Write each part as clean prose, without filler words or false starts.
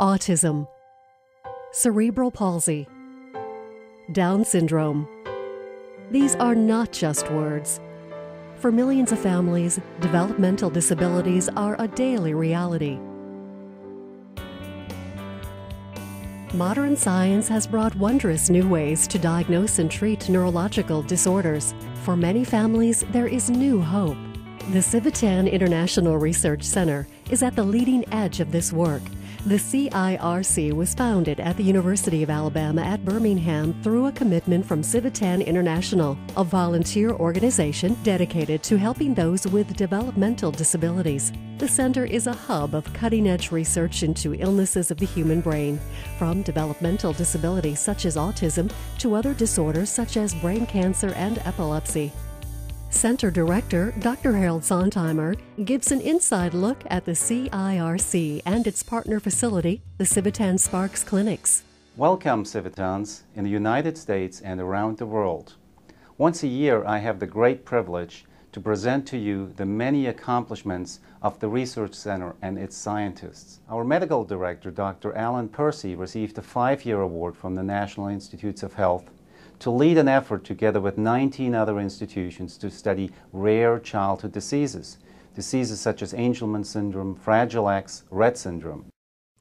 autism, cerebral palsy, Down syndrome. These are not just words. For millions of families, developmental disabilities are a daily reality. Modern science has brought wondrous new ways to diagnose and treat neurological disorders. For many families, there is new hope. The Civitan International Research Center is at the leading edge of this work. The CIRC was founded at the University of Alabama at Birmingham through a commitment from Civitan International, a volunteer organization dedicated to helping those with developmental disabilities. The center is a hub of cutting-edge research into illnesses of the human brain, from developmental disabilities such as autism to other disorders such as brain cancer and epilepsy. Center Director Dr. Harold Sontheimer gives an inside look at the CIRC and its partner facility, the Civitan Sparks Clinics. Welcome, Civitans, in the United States and around the world. Once a year, I have the great privilege to present to you the many accomplishments of the Research Center and its scientists. Our medical director, Dr. Alan Percy, received a 5-year award from the National Institutes of Health to lead an effort together with 19 other institutions to study rare childhood diseases. Diseases such as Angelman syndrome, Fragile X, Rett syndrome.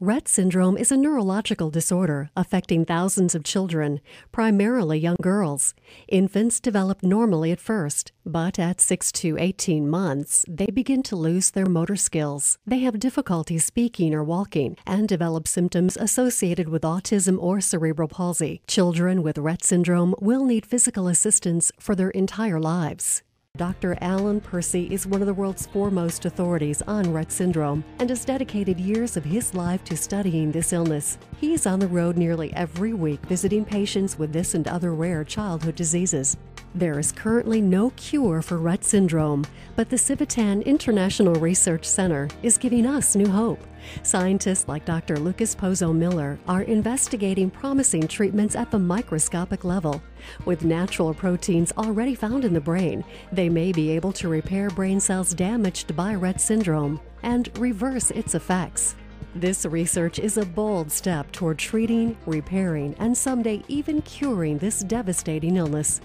Rett syndrome is a neurological disorder affecting thousands of children, primarily young girls. Infants develop normally at first, but at 6 to 18 months, they begin to lose their motor skills. They have difficulty speaking or walking and develop symptoms associated with autism or cerebral palsy. Children with Rett syndrome will need physical assistance for their entire lives. Dr. Alan Percy is one of the world's foremost authorities on Rett syndrome and has dedicated years of his life to studying this illness. He is on the road nearly every week visiting patients with this and other rare childhood diseases. There is currently no cure for Rett syndrome, but the Civitan International Research Center is giving us new hope. Scientists like Dr. Lucas Pozo-Miller are investigating promising treatments at the microscopic level. With natural proteins already found in the brain, they may be able to repair brain cells damaged by Rett syndrome and reverse its effects. This research is a bold step toward treating, repairing, and someday even curing this devastating illness.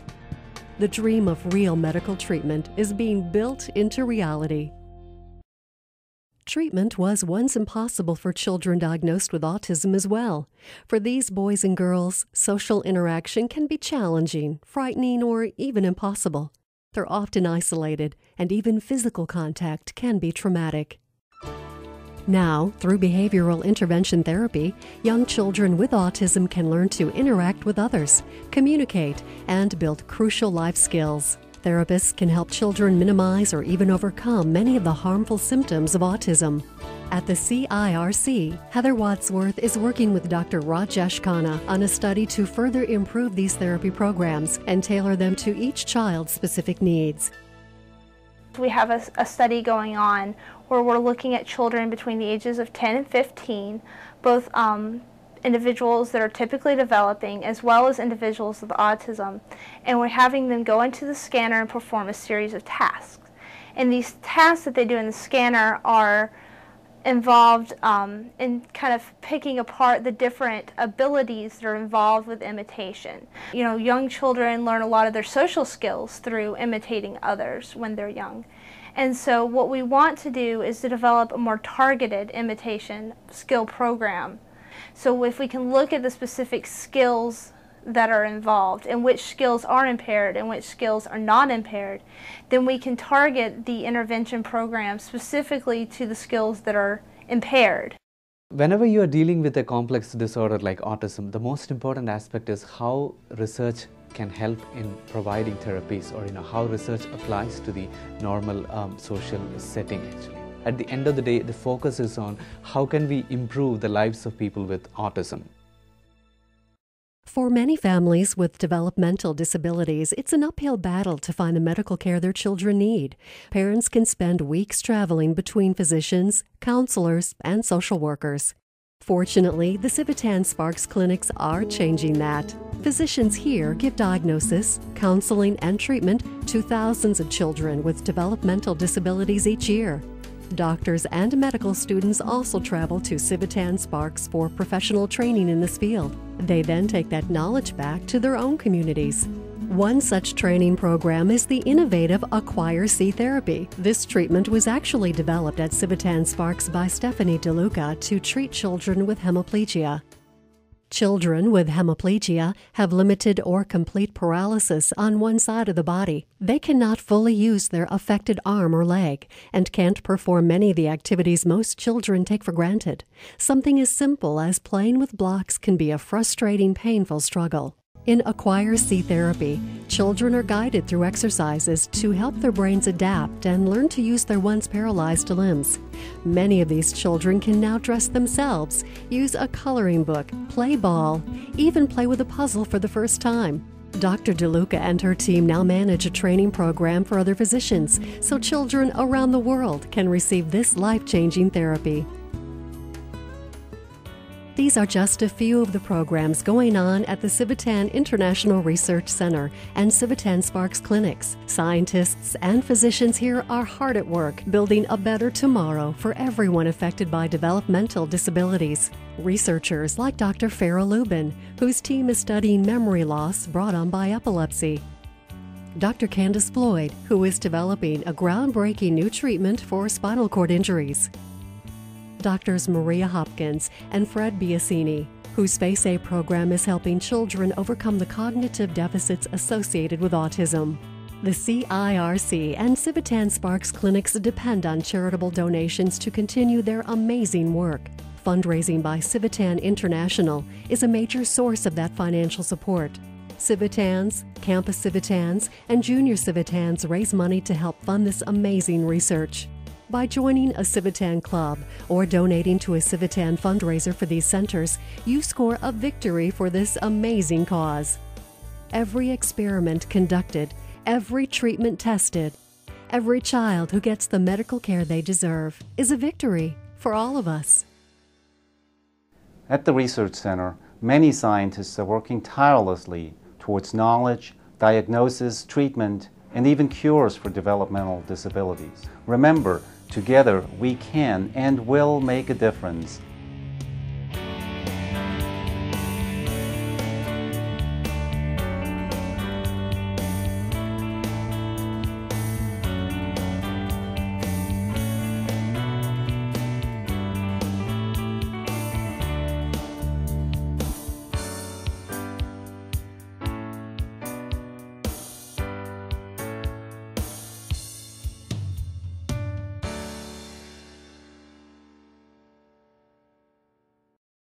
The dream of real medical treatment is being built into reality. Treatment was once impossible for children diagnosed with autism as well. For these boys and girls, social interaction can be challenging, frightening, or even impossible. They're often isolated, and even physical contact can be traumatic. Now, through behavioral intervention therapy, young children with autism can learn to interact with others, communicate, and build crucial life skills. Therapists can help children minimize or even overcome many of the harmful symptoms of autism. At the CIRC, Heather Wadsworth is working with Dr. Rajesh Khanna on a study to further improve these therapy programs and tailor them to each child's specific needs. We have a study going on where we're looking at children between the ages of 10 and 15, both individuals that are typically developing as well as individuals with autism, and we're having them go into the scanner and perform a series of tasks. And these tasks that they do in the scanner are involved in kind of picking apart the different abilities that are involved with imitation. You know, young children learn a lot of their social skills through imitating others when they're young. And so what we want to do is to develop a more targeted imitation skill program. So if we can look at the specific skills that are involved and which skills are impaired and which skills are not impaired, then we can target the intervention program specifically to the skills that are impaired. Whenever you are dealing with a complex disorder like autism, the most important aspect is how research can help in providing therapies, or how research applies to the normal social setting actually. At the end of the day, the focus is on how can we improve the lives of people with autism. For many families with developmental disabilities, it's an uphill battle to find the medical care their children need. Parents can spend weeks traveling between physicians, counselors, and social workers. Fortunately, the Civitan Sparks Clinics are changing that. Physicians here give diagnosis, counseling, and treatment to thousands of children with developmental disabilities each year. Doctors and medical students also travel to Civitan Sparks for professional training in this field. They then take that knowledge back to their own communities. One such training program is the innovative Acquire-C therapy. This treatment was actually developed at Civitan Sparks by Stephanie DeLuca to treat children with hemiplegia. Children with hemiplegia have limited or complete paralysis on one side of the body. They cannot fully use their affected arm or leg and can't perform many of the activities most children take for granted. Something as simple as playing with blocks can be a frustrating, painful struggle. In Acquire-C therapy, children are guided through exercises to help their brains adapt and learn to use their once paralyzed limbs. Many of these children can now dress themselves, use a coloring book, play ball, even play with a puzzle for the first time. Dr. DeLuca and her team now manage a training program for other physicians, so children around the world can receive this life-changing therapy. These are just a few of the programs going on at the Civitan International Research Center and Civitan Sparks Clinics. Scientists and physicians here are hard at work building a better tomorrow for everyone affected by developmental disabilities. Researchers like Dr. Farrah Lubin, whose team is studying memory loss brought on by epilepsy. Dr. Candace Floyd, who is developing a groundbreaking new treatment for spinal cord injuries. Doctors Maria Hopkins and Fred Biasini, whose FACE-A program is helping children overcome the cognitive deficits associated with autism. The CIRC and Civitan Sparks Clinics depend on charitable donations to continue their amazing work. Fundraising by Civitan International is a major source of that financial support. Civitans, Campus Civitans, and Junior Civitans raise money to help fund this amazing research. By joining a Civitan club or donating to a Civitan fundraiser for these centers, you score a victory for this amazing cause. Every experiment conducted, every treatment tested, every child who gets the medical care they deserve is a victory for all of us. At the Research Center, many scientists are working tirelessly towards knowledge, diagnosis, treatment, and even cures for developmental disabilities. Remember, together we can and will make a difference